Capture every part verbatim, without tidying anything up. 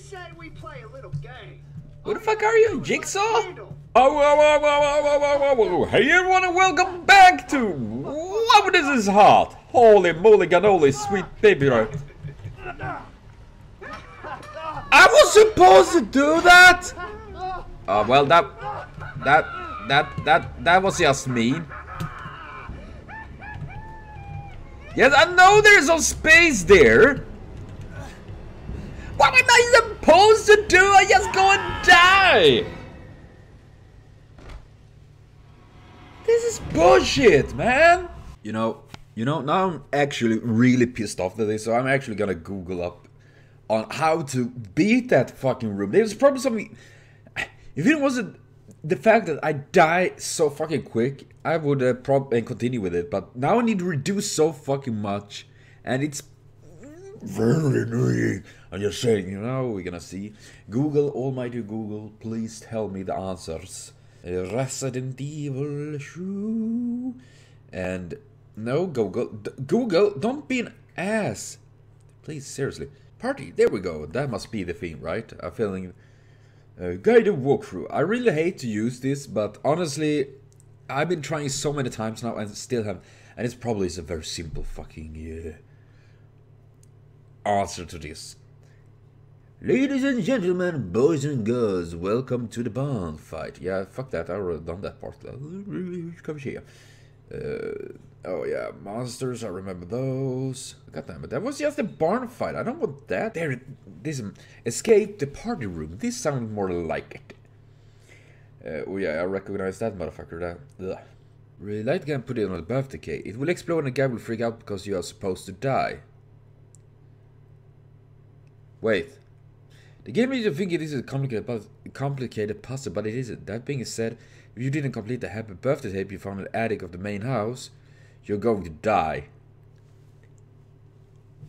say we play a little game? Who the fuck are you, Jigsaw? Oh, whoa, whoa, whoa, whoa, whoa, whoa, whoa. Hey everyone and welcome back to... Wow, this is hot! Holy moly ganoli, sweet baby, right? I was supposed to do that? Uh, well, that... That... That... That... That was just mean. Yes, I know there's some space there. What am I supposed to do? I just go and die. This is bullshit, man. You know, you know, now I'm actually really pissed off today, so I'm actually gonna Google up on how to beat that fucking room. There was probably something... If it wasn't the fact that I die so fucking quick, I would uh, probably continue with it. But now I need to reduce so fucking much, and it's... very annoying. I'm just saying, you know, we're gonna see. Google, almighty Google, please tell me the answers. Uh, Resident Evil two. And no, Google, D Google, don't be an ass. Please, seriously. Party, there we go. That must be the theme, right? I'm feeling uh, guided walkthrough. I really hate to use this, but honestly, I've been trying so many times now and still have, and it's probably is a very simple fucking... Uh, answer to this. Ladies and gentlemen, boys and girls, welcome to the barn fight. Yeah, fuck that, I already done that part. Come here. Uh, oh yeah, monsters, I remember those. God damn it, that was just a barn fight. I don't want that. There, this um, escape the party room. This sounds more like it. Uh, oh yeah, I recognize that motherfucker. That. Ugh. Relight gun, put it on the buff decay. It will explode and the guy will freak out because you are supposed to die. Wait, the game made you think it is a complicated, complicated puzzle, but it isn't. That being said, if you didn't complete the happy birthday tape you found in the attic of the main house, you're going to die.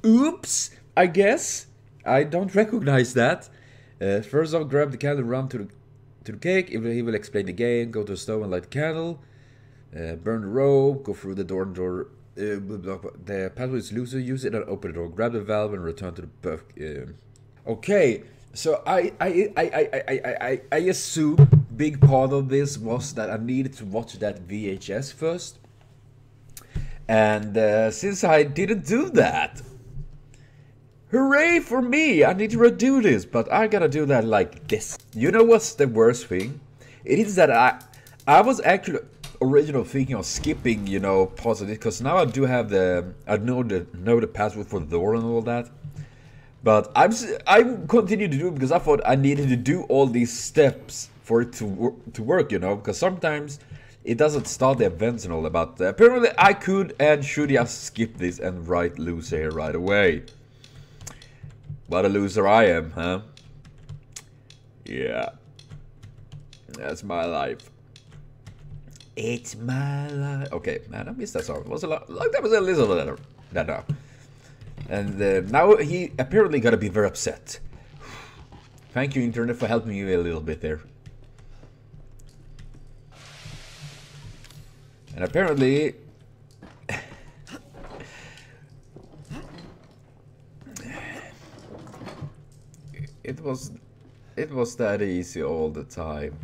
Oops, I guess. I don't recognize that. Uh, first off, grab the candle, run to the, to the cake. He will, he will explain the game, go to the stove and light the candle. Uh, burn the rope, go through the door and door. Uh, the pathway is loose, use it and open the door, grab the valve and return to the buff. Uh, okay, so I I, I, I, I, I I assume big part of this was that I needed to watch that V H S first, and uh, since I didn't do that, hooray for me, I need to redo this, but I gotta do that like this. You know what's the worst thing? It is that I I was actually original thinking of skipping, you know, parts of it, because now I do have the, I know the know the password for the door and all that, but I'm I continue to do it because I thought I needed to do all these steps for it to work, to work, you know, because sometimes it doesn't start the events and all that. But apparently I could and should just skip this and write loser here right away. What a loser I am, huh? Yeah, that's my life. It's my life. Okay, man, I missed that song. It was a lot. Like that was a little letter. No, no. And uh, now he apparently got to be very upset. Thank you, internet, for helping you a little bit there. And apparently, it was, it was that easy all the time.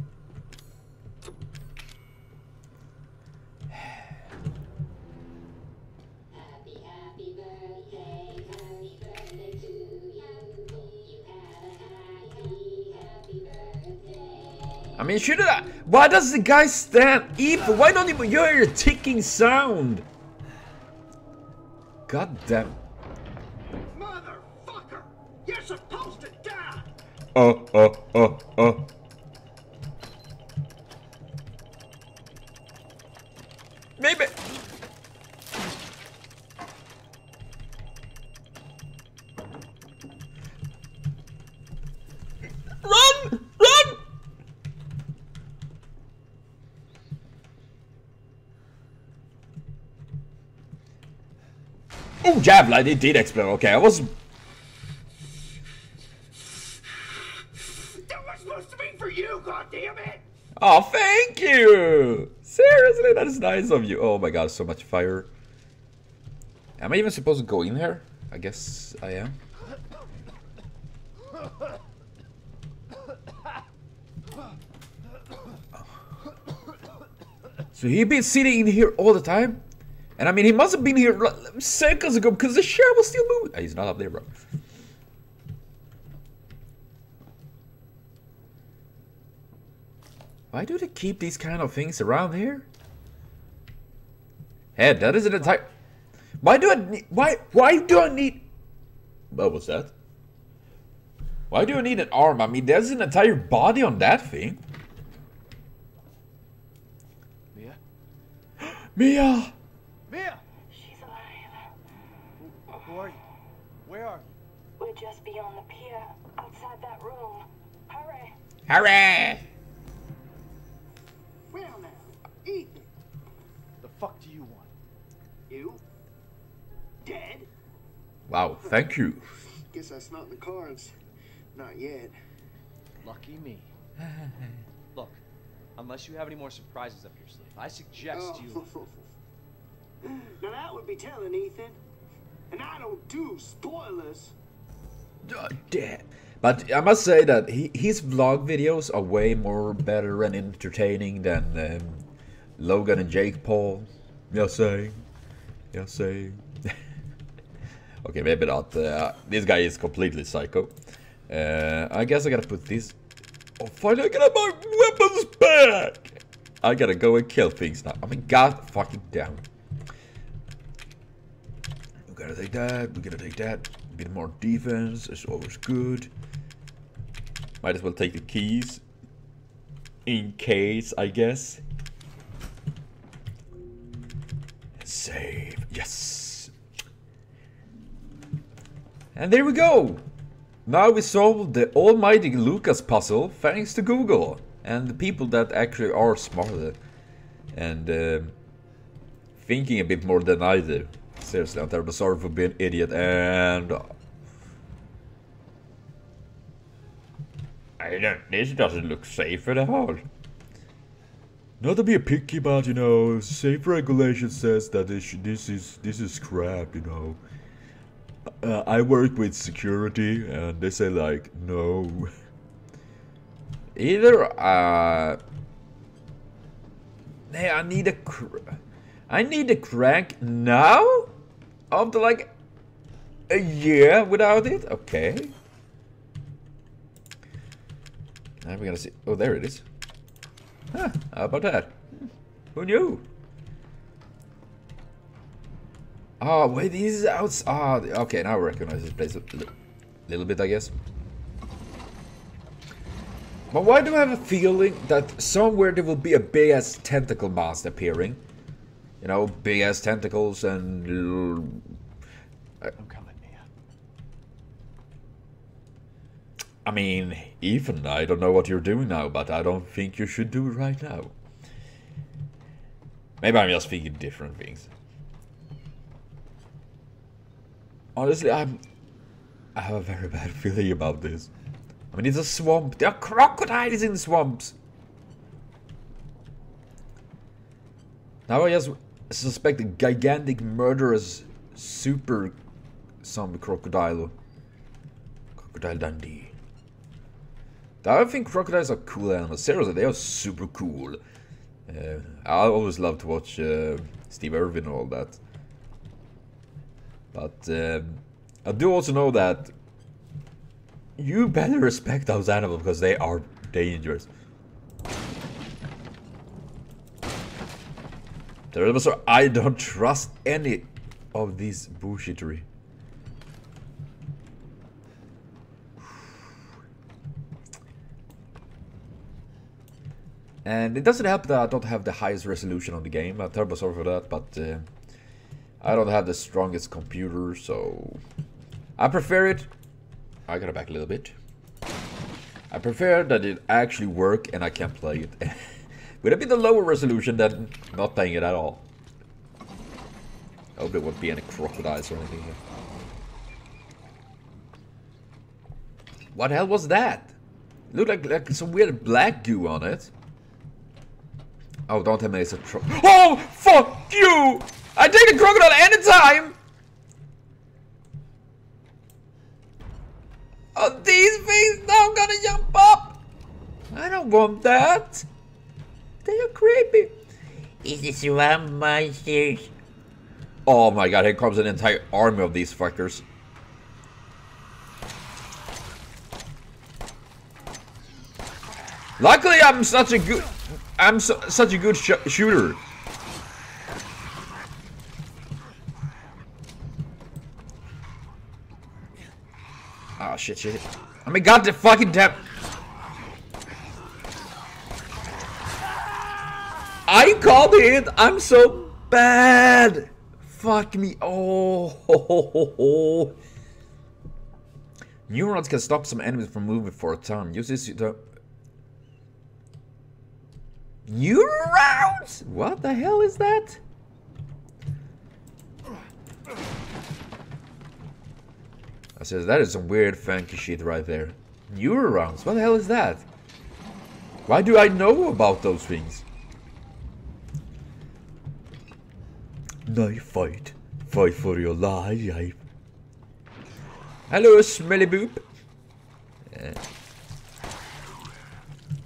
I mean, shouldn't I? Why does the guy stand? Ethan, why don't you hear a ticking sound? God damn. Motherfucker! You're supposed to die! Oh, oh, oh, oh. Maybe. Run! Run! Oh, javelin, it did explode. Okay, I was... That was supposed to be for you, goddammit! Oh, thank you! Seriously, that is nice of you. Oh my god, so much fire. Am I even supposed to go in here? I guess I am. So he'd been sitting in here all the time? And I mean, he must have been here seconds ago because the chair was still moving. He's not up there, bro. Why do they keep these kind of things around here? Hey, that is an entire... Why do I need... Why, why do I need... What was that? Why do I need an arm? I mean, there's an entire body on that thing. Mia? Mia! Mia! She's alive. Who are you? Where are you? We're just beyond the pier, outside that room. Hurry! Hurry! Well now, Ethan. The fuck do you want? You? Dead? Wow, thank you. Guess that's not in the cards. Not yet. Lucky me. Look, unless you have any more surprises up your sleeve, I suggest oh. you... Now that would be telling, Ethan. And I don't do spoilers. Oh, damn. But I must say that he, his vlog videos are way more better and entertaining than um, Logan and Jake Paul. You're saying? You're saying? Okay, maybe not. Uh, this guy is completely psycho. Uh, I guess I gotta put this... Oh, finally I gotta have my weapons back! I gotta go and kill things now. I mean, god fucking damn. We gotta take that, we gotta take that. A bit more defense, it's always good. Might as well take the keys. In case, I guess. Save, yes! And there we go! Now we solved the almighty Lucas puzzle thanks to Google and the people that actually are smarter and uh, thinking a bit more than I do. Seriously, I'm terribly sorry for being an idiot and... I don't, this doesn't look safe at all. Not to be a picky, but you know, safe regulation says that this, this is this is crap, you know. Uh, I work with security and they say like, no. Either, uh... Hey, I need a cr I need a crank now? After like a year without it? Okay. Now we're gonna see. Oh, there it is. Huh, how about that? Who knew? Oh, wait, this is outside. Oh, okay, now I recognize this place a little bit, I guess. But why do I have a feeling that somewhere there will be a big-ass tentacle monster appearing? You know, big-ass tentacles and... I'm coming, Mia. I mean, Ethan, I don't know what you're doing now, but I don't think you should do it right now. Maybe I'm just thinking different things. Honestly, I'm, I have a very bad feeling about this. I mean, it's a swamp. There are crocodiles in swamps. Now I just suspect a gigantic, murderous, super zombie crocodile. Crocodile Dundee. I think crocodiles are cool animals. Seriously, they are super cool. Uh, I always love to watch uh, Steve Irwin and all that. But um, I do also know that you better respect those animals because they are dangerous. So I don't trust any of these bullshittery. And it doesn't help that I don't have the highest resolution on the game. I'm terribly sorry for that, but... Uh, I don't have the strongest computer, so I prefer it. I gotta back a little bit. I prefer that it actually work and I can play it with a bit of lower resolution than not playing it at all. I hope there won't be any crocodiles or anything here. What the hell was that? It looked like, like some weird black goo on it. Oh, don't have any tro- Oh, fuck you! I take a crocodile anytime! Oh, these things now gonna jump up! I don't want that! They are creepy! is the swamp monsters. Oh my god, here comes an entire army of these fuckers. Luckily, I'm such a good, I'm so, such a good sh shooter. Oh shit, shit! I mean, god, the fucking damn! I called it. I'm so bad. Fuck me. Oh. Ho, ho, ho, ho. Neurons can stop some enemies from moving for a time. Use this to. Neurons? What the hell is that? I says that is some weird funky shit right there. Neurons? What the hell is that? Why do I know about those things? No fight. Fight for your life. Hello, smelly boop. Yeah.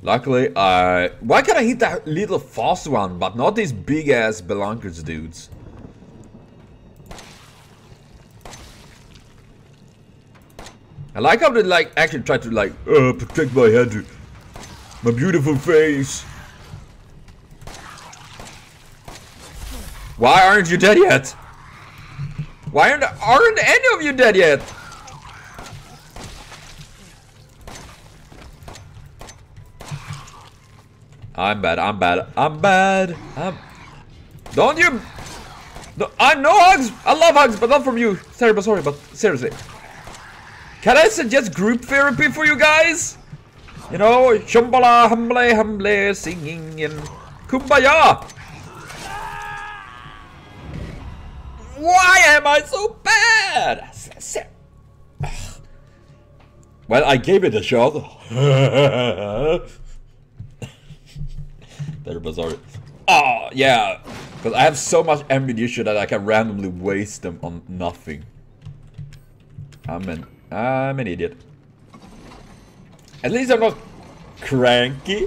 Luckily, I... Why can't I hit that little fast one, but not these big-ass belunkers dudes? I like how they, like, actually try to, like, uh, protect my head. My beautiful face. Why aren't you dead yet? Why aren't, aren't any of you dead yet? I'm bad, I'm bad, I'm bad, I'm... Don't you... No, I know hugs! I love hugs, but not from you. Sorry, but sorry, but seriously. Can I suggest group therapy for you guys? You know, shambhala, humble, humble, singing, and... Kumbaya! Why am I so bad? Well, I gave it a shot. Better bizarre. Oh, yeah. Because I have so much ammunition that I can randomly waste them on nothing. I'm an, I'm an idiot. At least I'm not cranky.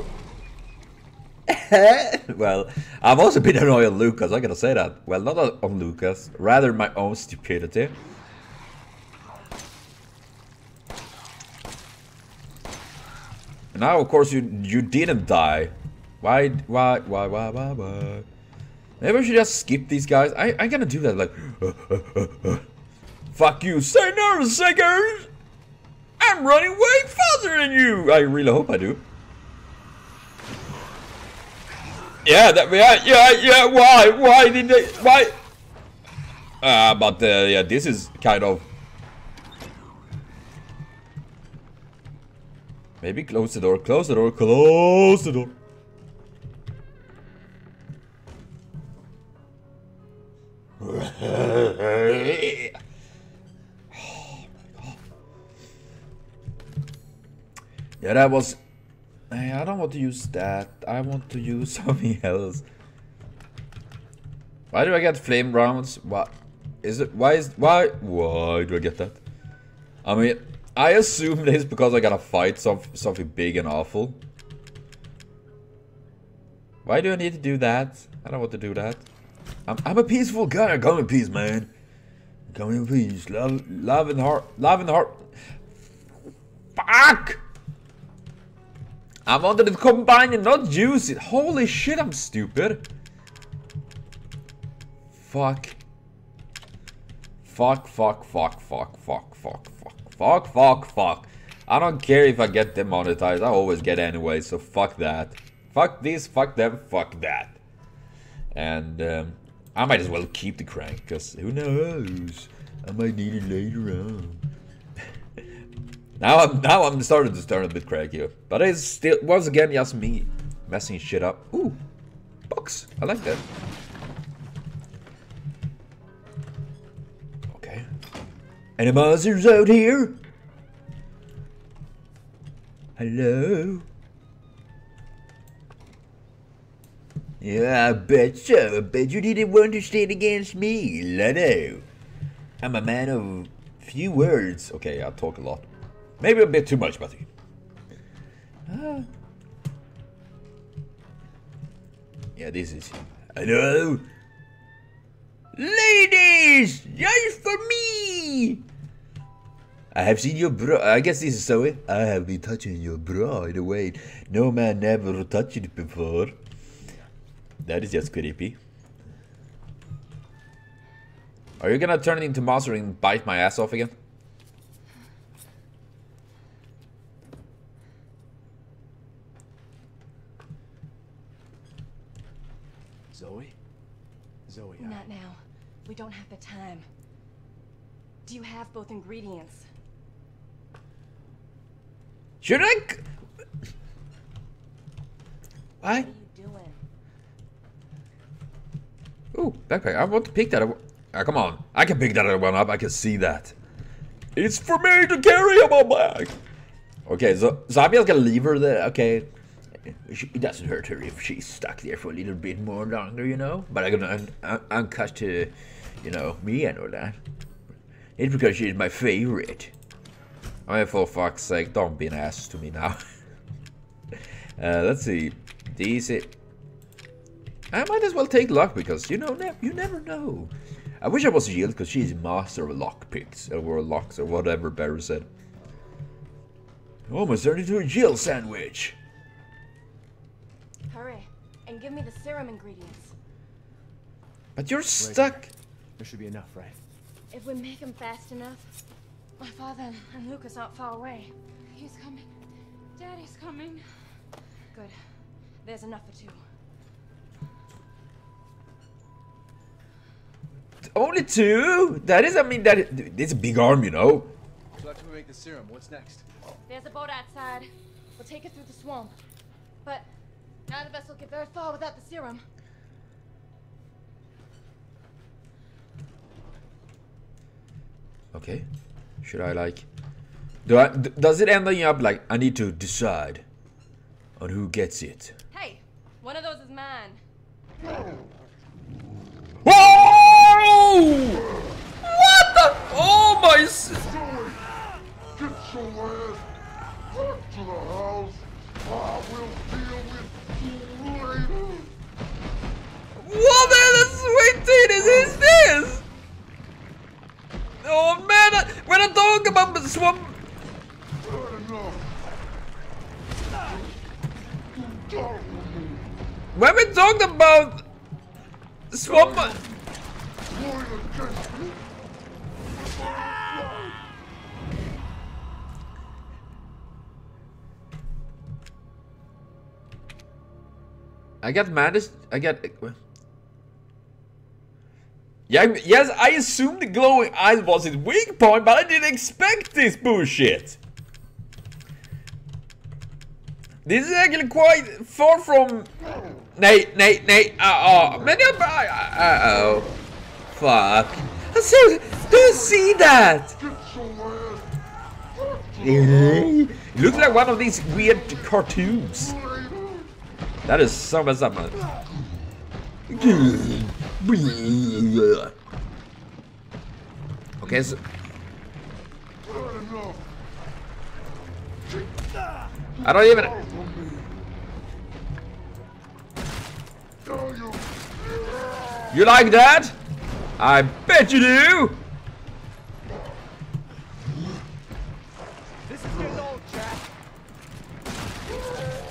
Well, I've also been annoyed on Lucas, I gotta say that. Well, not on Lucas, rather my own stupidity. And now, of course, you you didn't die. Why, why, why, why, why, why? Maybe I should just skip these guys. I, I'm gonna do that, like... Uh, uh, uh, uh. Fuck you, say no, suckers! I'm running way faster than you! I really hope I do. Yeah, that, yeah, yeah, yeah, why, why did they, why? Uh, but, uh, yeah, this is kind of... Maybe close the door, close the door, close the door. Oh, my God. Yeah, that was... Hey, I don't want to use that. I want to use something else. Why do I get flame rounds? What is it? Why is why? Why do I get that? I mean, I assume it's because I gotta fight some something big and awful. Why do I need to do that? I don't want to do that. I'm I'm a peaceful guy. Come in peace, man. Come in peace. Love, love and heart, love and heart. Fuck. I wanted to combine and not use it. Holy shit, I'm stupid. Fuck. Fuck, fuck, fuck, fuck, fuck, fuck, fuck, fuck, fuck, fuck. I don't care if I get demonetized. I always get anyway, so fuck that. Fuck this, fuck them, fuck that. And um, I might as well keep the crank, because who knows? I might need it later on. Now I'm now I'm starting to turn a bit cranky, but it's still once again just me messing shit up. Ooh, box! I like that. Okay. Any monsters out here? Hello. Yeah, I bet so. I bet you didn't want to stand against me, Leno. I'm a man of few words. Okay, I talk a lot. Maybe a bit too much, buddy. Ah. Yeah, this is Hello? Ladies! Just for me! I have seen your bra. I guess this is Zoe. I have been touching your bra in a way no man ever touched it before. That is just creepy. Are you gonna turn it into monster and bite my ass off again? Zoe? Zoe, I... Not now. We don't have the time. Do you have both ingredients? Should I... Why? What are you doing? Ooh, backpack. I want to pick that up. Ah, come on. I can pick that other one up. I can see that. It's for me to carry on my back. Okay, so Zabia's gonna leave her there. Okay. It doesn't hurt her if she's stuck there for a little bit more longer, you know? But I'm gonna un un uncut to, you know, me and all that. It's because she's my favorite. I mean, for fuck's sake, don't be an ass to me now. uh, let's see. These... I might as well take luck because, you know, ne you never know. I wish I was Jill because she's a master of lockpicks or locks or whatever Barry said. Almost turned into a Jill sandwich. Hurry and give me the serum ingredients. But you're stuck. Right. There should be enough, right? If we make him fast enough, my father and Lucas aren't far away. He's coming. Daddy's coming. Good. There's enough for two. Only two? That is, I mean, that is, it's a big arm, you know. So after we make the serum, what's next? There's a boat outside. We'll take it through the swamp. But none of us will get very far without the serum. Okay. Should I like? Do I? Does it end up like I need to decide on who gets it? Hey, one of those is mine. Whoa! What the? Oh my! Zoe, get your ass back to the house. I will deal with you later. What the sweet titties is this? Oh man, I, when I talk about the swamp. When we talk about swamp. I get mad as I get. Yeah, yes, I assumed the glowing eyes was his weak point, but I didn't expect this bullshit. This is actually quite far from. Nay, nay, nay. Uh oh, many of. Uh oh. Fuck. I said, don't see that! It looks like one of these weird cartoons. That is so messed up, man. Okay, so... I don't even... You like that? I bet you do! This is your goal, Jack.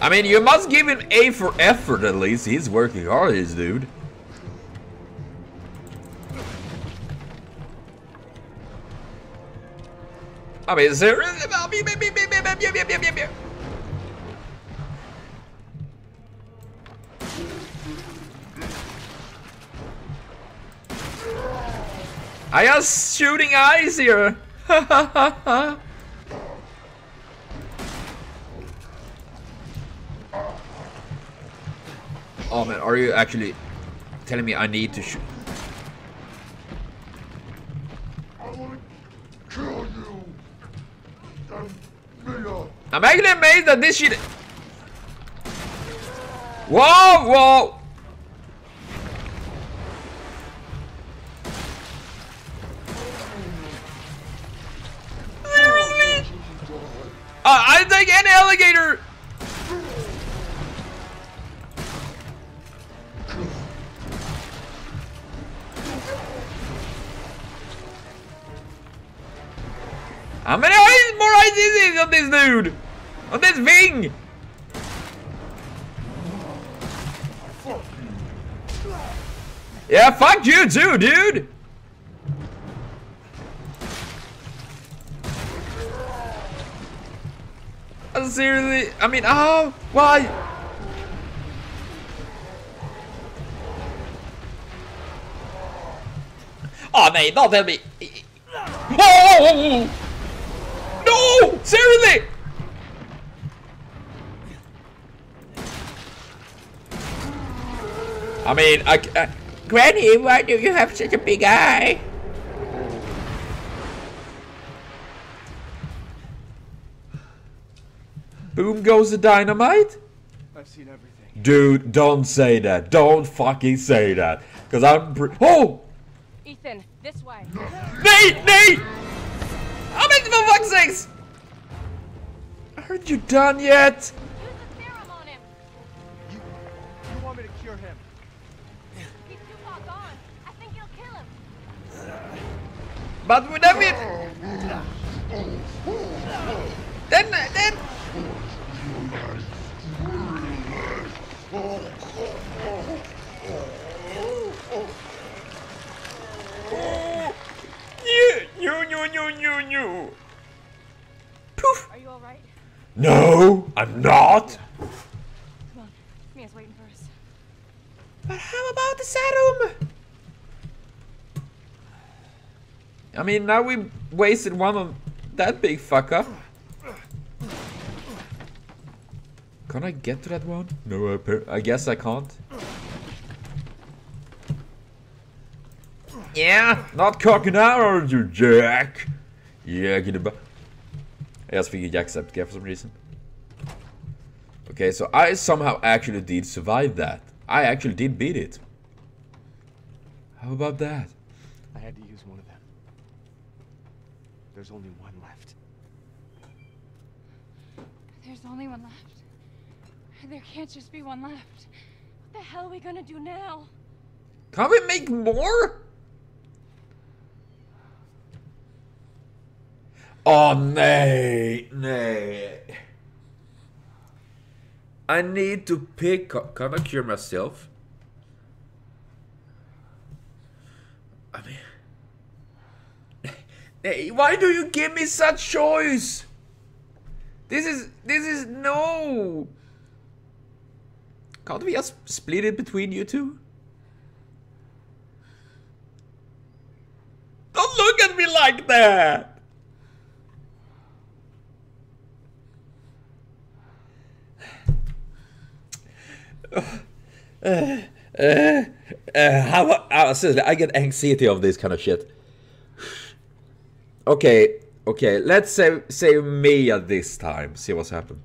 I mean, you must give him A for effort at least. He's working hard, this dude. I mean, seriously? I am shooting eyes here. Oh man, are you actually telling me I need to shoot? I want to kill you. I'm, I'm actually amazed that this shit. Whoa, whoa. Uh, I take an alligator. How many eyes, more eyes is it on this dude? On this thing? Yeah, fuck you too, dude! Seriously? I mean, oh, why? Oh, mate, don't tell me. Whoa! No! Seriously! I mean, I, I, Granny, why do you have such a big eye? Boom goes the dynamite. I've seen everything. Dude, don't say that. Don't fucking say that. Cause I'm pre- Oh! Ethan, this way. Nate! Nate! I'm in for fuck's sakes! Aren't you done yet? Use the serum on him. You, you want me to cure him? He's too far gone. I think it'll kill him. But would that mean... Then, then... You, you, you, you, you. Poof. Are you all right? No, I'm not. Come on, Mia's waiting for us. But how about the serum? I mean, now we wasted one on that big fucker. Can I get to that one? No, I guess I can't. Yeah, not cocking out, aren't you, Jack? Yeah, get it back. I just figured Jack stepped care for some reason. Okay, so I somehow actually did survive that. I actually did beat it. How about that? I had to use one of them. There's only one left. There's only one left. There can't just be one left. What the hell are we gonna do now? Can't we make more? Oh, nay, nay. I need to pick up. Can I cure myself? I mean, nay, why do you give me such choice? This is, this is no. Can't we just split it between you two? Don't look at me like that! Uh, uh, uh, how, uh, seriously, I get anxiety of this kind of shit. Okay, okay, let's save, save Mia this time, see what's happened.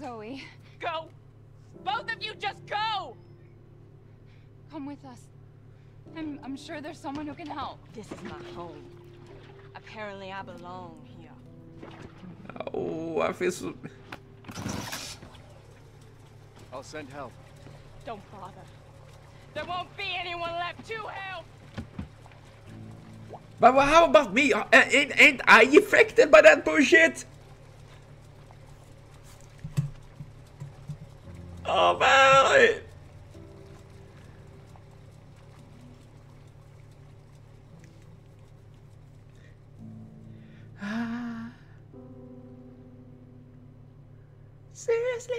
Zoe. Go! Both of you just go! Come with us. I'm, I'm sure there's someone who can help. This is my home. Apparently I belong here. Oh, I feel so... I'll send help. Don't bother. There won't be anyone left to help! But well, how about me? Uh, ain't, ain't I affected by that bullshit? Oh, man! Ah. Seriously?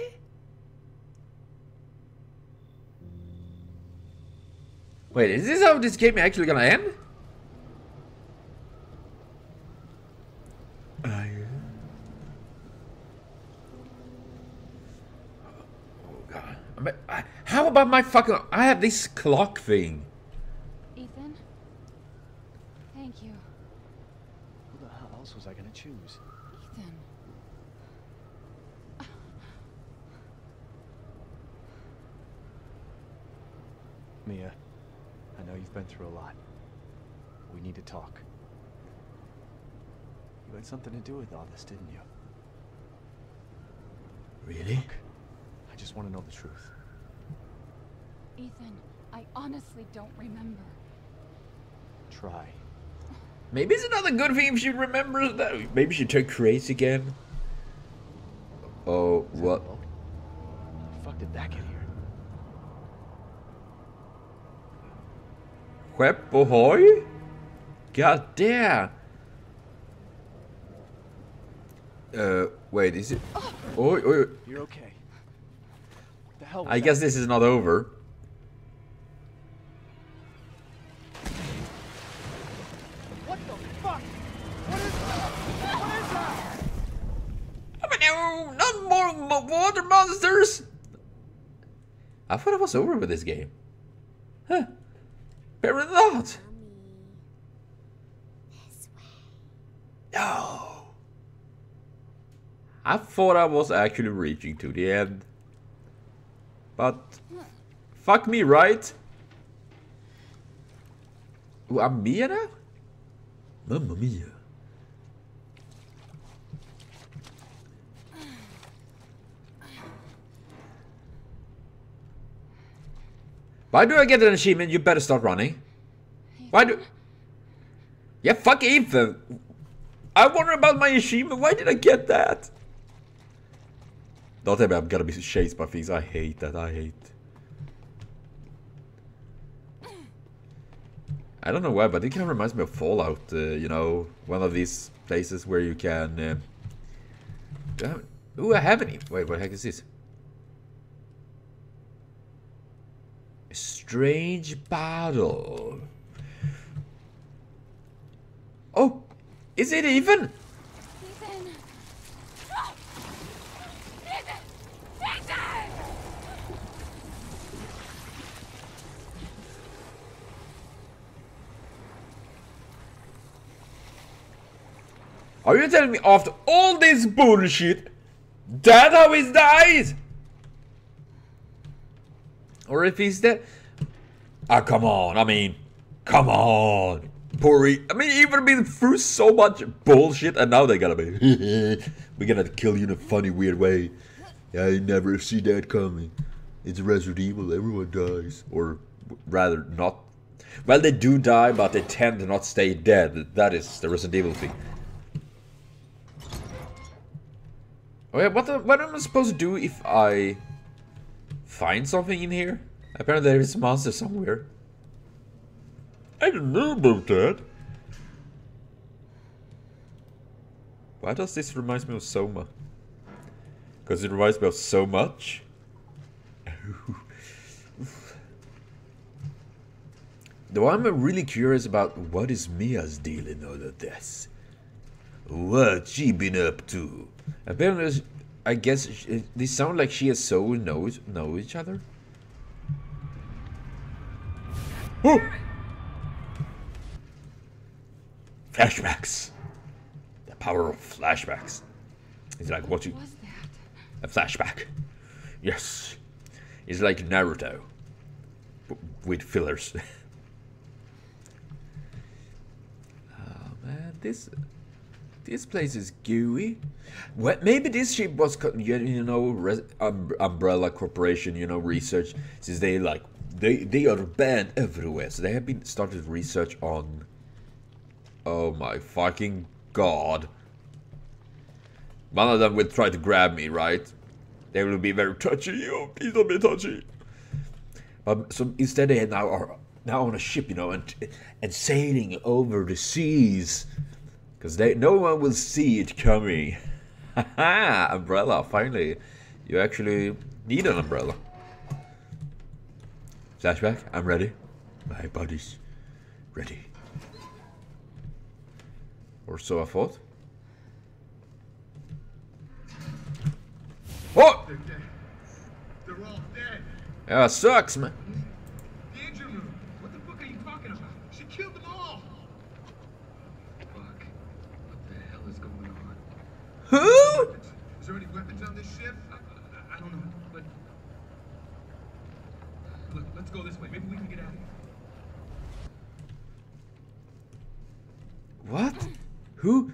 Wait, is this how this game actually gonna end? How about my fucking... I have this clock thing. Ethan? Thank you. Who the hell else was I gonna choose? Ethan. Uh. Mia, I know you've been through a lot. We need to talk. You had something to do with all this, didn't you? Really? Look, I just want to know the truth. Ethan, I honestly don't remember. Try. Maybe it's another good thing if she remembers that. Maybe she took Grace again. Oh, what? How the fuck did that get here? Whip ahoy? God damn. Uh, wait, is it? Oh, oh. You're okay. The hell I guess this is not over. What the fuck? What is that? What is that? I mean, no, not more water monsters. I thought it was over with this game. Huh? Better not. No. I thought I was actually reaching to the end. But fuck me, right? Ooh, I'm Mia now? Mamma Mia. Why do I get an achievement? You better start running. Why do... Yeah, fuck Ethan. I wonder about my achievement. Why did I get that? Don't tell me I'm gonna be chased by things. I hate that. I hate. I don't know why, but it kind of reminds me of Fallout. Uh, you know, one of these places where you can. Uh... Damn. Ooh, I have any. Wait, what the heck is this? A strange battle. Oh. Is it even? Ethan. Ethan. Ethan. Are you telling me after all this bullshit, that's how he dies? Or if he's dead? Ah, oh, come on! I mean, come on! Pori, I mean, even been through so much bullshit, and now they gotta be. We're gonna kill you in a funny, weird way. I never see that coming. It's Resident Evil, everyone dies. Or rather, not. Well, they do die, but they tend to not stay dead. That is the Resident Evil thing. Oh, yeah, what, the, what am I supposed to do if I find something in here? Apparently, there is a monster somewhere. I don't know about that. Why does this remind me of Soma? Because it reminds me of so much. Though I'm really curious about what is Mia's deal in all of this. What she been up to? Apparently, I guess she, they sound like she and Zoe know, know each other. Oh! Flashbacks. The power of flashbacks. It's like watching a flashback. Yes. It's like Naruto. But with fillers. Oh man, this this place is gooey. Well, maybe this ship was, you know, Res um, Umbrella Corporation, you know, research. Since they like they they are banned everywhere, so they have been started research on. Oh my fucking god. One of them will try to grab me, right? They will be very touchy. Oh, please don't be touchy. Um, so instead they now are now on a ship, you know, and and sailing over the seas. Because they no one will see it coming. Haha, umbrella, finally. You actually need an umbrella. Flashback, I'm ready. My body's ready. Or so I thought. Oh! They're dead. They're all dead. Yeah, it sucks, man. The engine room. What the fuck are you talking about? She killed them all. Fuck. What the hell is going on? Who? Is there any weapons on this ship? I, I, I don't know. But look, let's go this way. Maybe we can get out of here. What? Who?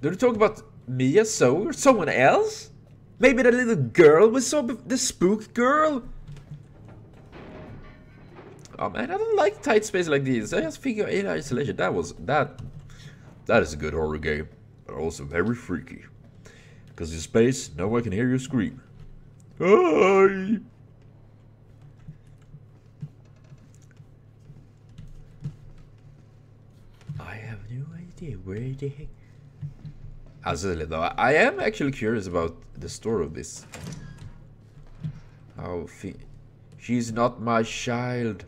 Did you talk about Mia, Zoe, or someone else? Maybe the little girl was so the spook girl? Um, and I don't like tight space like these. I just figure Alien Isolation, that was, that, that is a good horror game, but also very freaky. Because in space, no one can hear you scream. Hi! I have no idea where the heck. Absolutely, though. I am actually curious about the story of this. How fi she's not my child.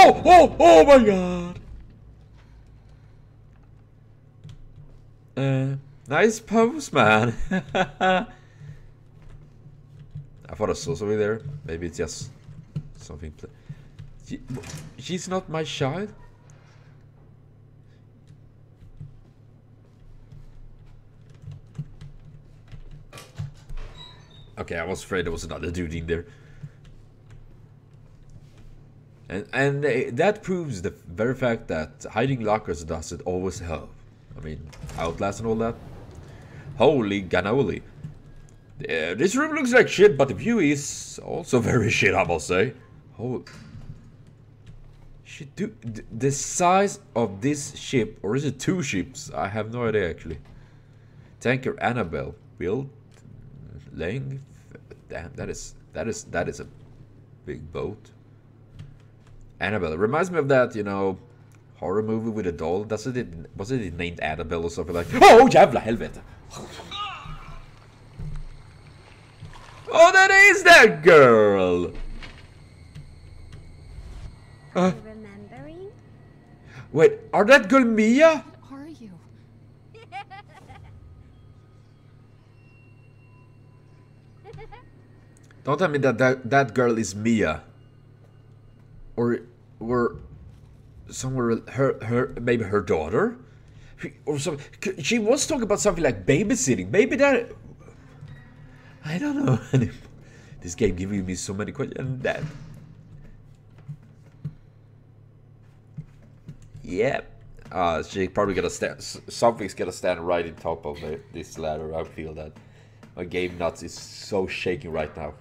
Oh, oh, oh my god! Uh, nice pose, man. I thought I saw something there. Maybe it's just something. She, she's not my child? Okay, I was afraid there was another dude in there. And and uh, that proves the very fact that hiding lockers doesn't always help. I mean, Outlast and all that. Holy ganoli. Uh, this room looks like shit, but the view is also very shit, I must say. Holy... Shit, dude, the size of this ship, or is it two ships? I have no idea, actually. Tanker Annabelle, built... length. Damn, that is that is that is a big boat. Annabelle, it reminds me of that, you know, horror movie with a doll. Doesn't it? Wasn't it named Annabelle or something like? Oh, jävla helvete! Oh, that is that girl. Uh, remembering? Wait, are that girl Mia? Don't tell me that, that that girl is Mia, or or somewhere her her maybe her daughter, or something. She was talking about something like babysitting. Maybe that, I don't know. This game giving me so many questions. And that, yeah, uh, she probably gonna stand. Something's gonna stand right in top of the, this ladder. I feel that. My game nuts is so shaking right now.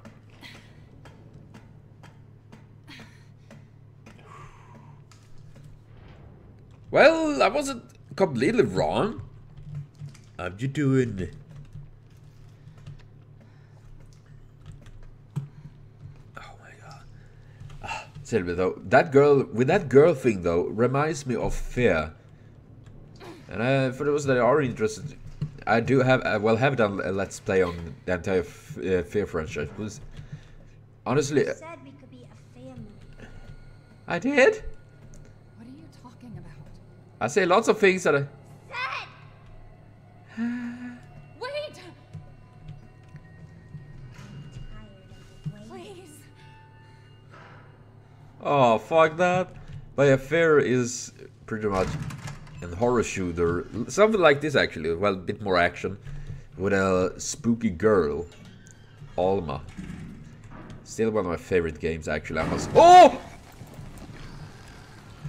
Well, I wasn't completely wrong. How you doing? Oh my god. Ah, tell me though, that girl with that girl thing though reminds me of Fear. And I, for those that are interested, I do have I well have done a let's play on the entire f uh, Fear franchise. Please. Honestly, you said we could be a family. I did. I say lots of things that I... Wait! Please. Oh, fuck that. But F E A R is pretty much an horror shooter. Something like this, actually. Well, a bit more action. With a spooky girl. Alma. Still one of my favorite games, actually. I must... Oh!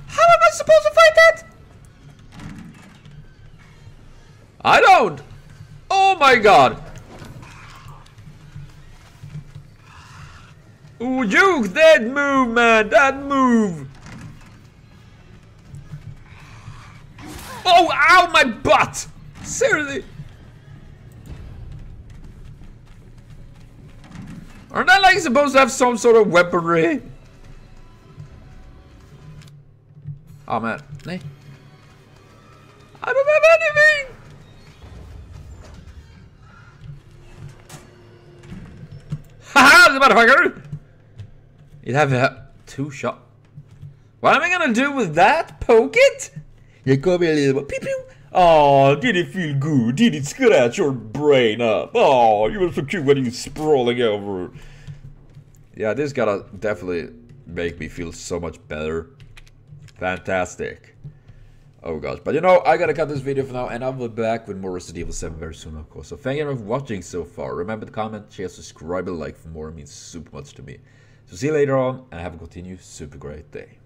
How am I supposed to fight that? I don't! Oh my god! Ooh, you! That move, man! That move! Oh, ow, my butt! Seriously! Aren't I, like, supposed to have some sort of weaponry? Oh, man. Hey. I don't have anything! Haha, the motherfucker! You'd have uh, two shot. What am I gonna do with that? Poke it? You call me a little pew pew. Oh, did it feel good? Did it scratch your brain up? Oh, you were so cute when you were sprawling over. Yeah, this gotta definitely make me feel so much better. Fantastic. Oh gosh, but you know, I gotta cut this video for now, and I'll be back with more Resident Evil seven very soon, of course. So thank you for watching so far. Remember to comment, share, subscribe, and like for more. It means super much to me. So see you later on, and have a continued super great day.